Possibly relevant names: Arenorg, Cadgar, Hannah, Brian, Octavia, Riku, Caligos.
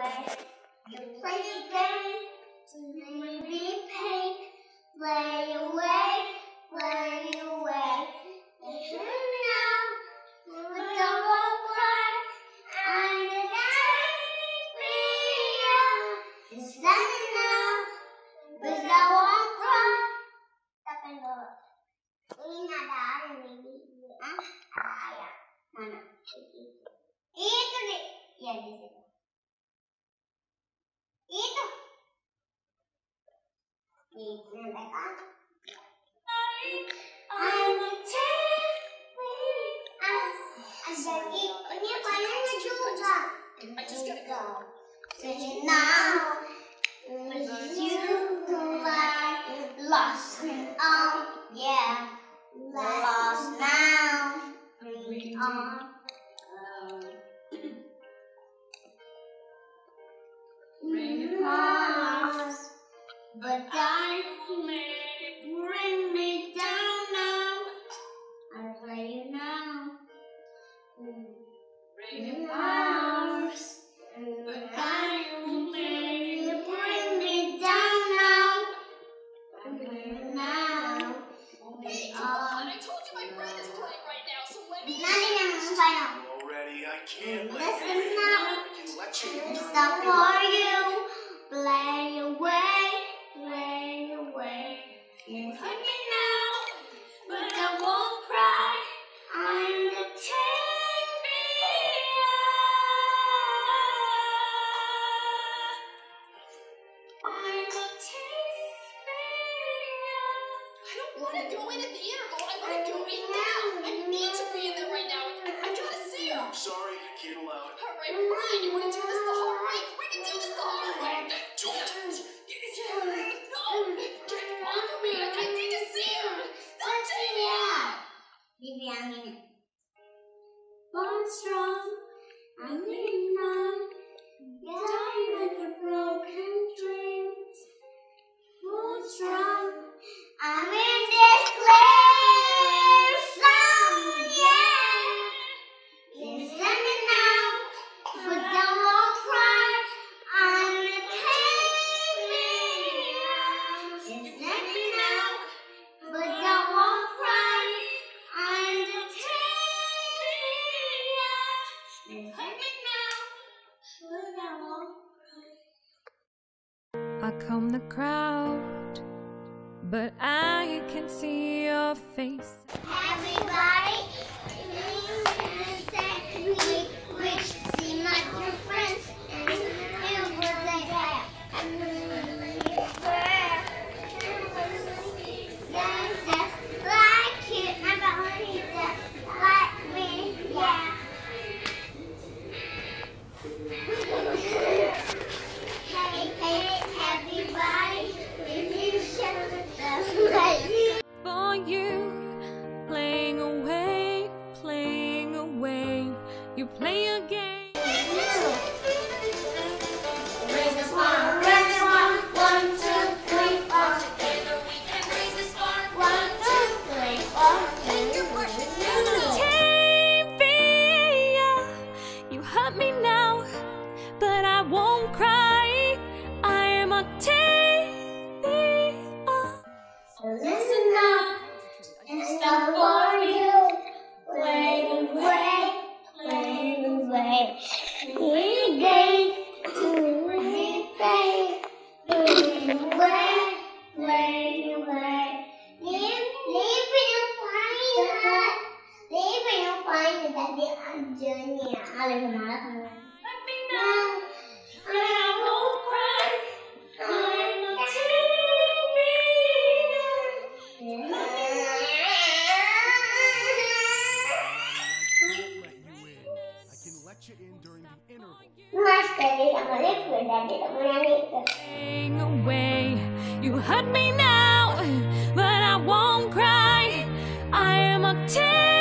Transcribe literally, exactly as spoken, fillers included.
away. You play again, something really pain. Play away, play away. If you know, you would all cry. I'm the day it's nothing now, but I won't cry. Stop and go. We're not out of the way. Ah, yeah. No, no. Eat it. Yeah, this is it. Itu. Itu mereka. Ayo cek. Jadi ini panennya juga. Juga. Jadi now you like lost on yeah lost now on. But I made it bring me down now. I play you now. Bring it hours. But I made it bring me down now. I play you now. Hey, come on! I told you my brain is playing right now, so let me. Already, I can't. This is not. It's not for you. Play away. You hurt me now, but I won't cry. I'm the champion. I'm the champion. I don't want to go in at the interval. I want to go in now. I need to be in there right now. I, I gotta see her. I'm sorry, I can't allow it. All right, Brian, you want to do this the hard way? We can do this the hard way. Don't. I'm in it. Born strong, I'm living on, dying like a broken dream. Born strong, I'm in this place. Song, yeah. Yes, let me now, but I won't cry. I'm a champion. Yes, let me now, but I won't cry. I comb the crowd, but I can see your face. Everybody, we we see my new friends, and it was like that. Like you, I'm only like me, yeah. For you, playing away, playing away, you play a game. Raise this one, raise this one, one, two, three, four. Together we can raise this one, one, two, three, four. Thank you for the Octavia, you hurt me now, but I won't cry. I am Octavia. It's not for you. Play away, play away. We game to repay. Play away, play away. Leave, leave you find that. Leave you find that they are journey. I don't know. Let me know. Away, you hurt me now, but I won't cry. I am Octavia.